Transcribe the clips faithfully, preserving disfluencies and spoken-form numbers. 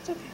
It's okay.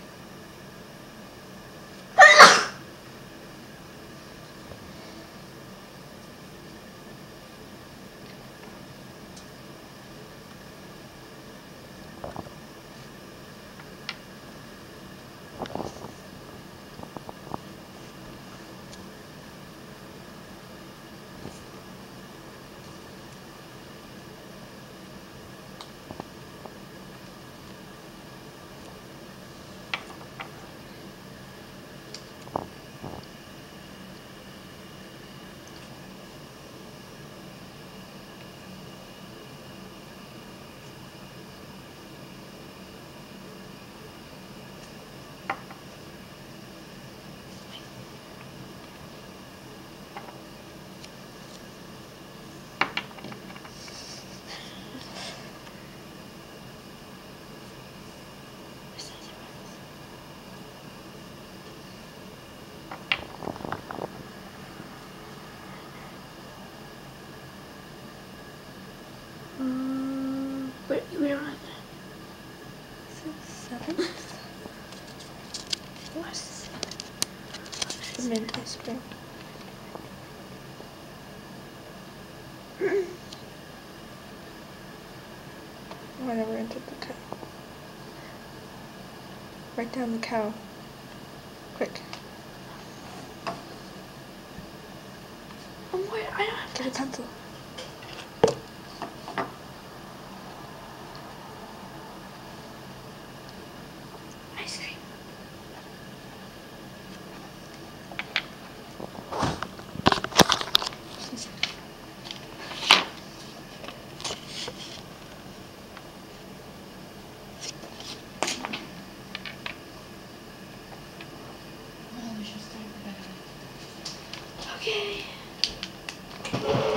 We don't have that. Six, seven? What's the mint ice cream? I never entered the cow. Write down the cow. Quick. Oh, wait, I don't have to. Get a pencil. Okay.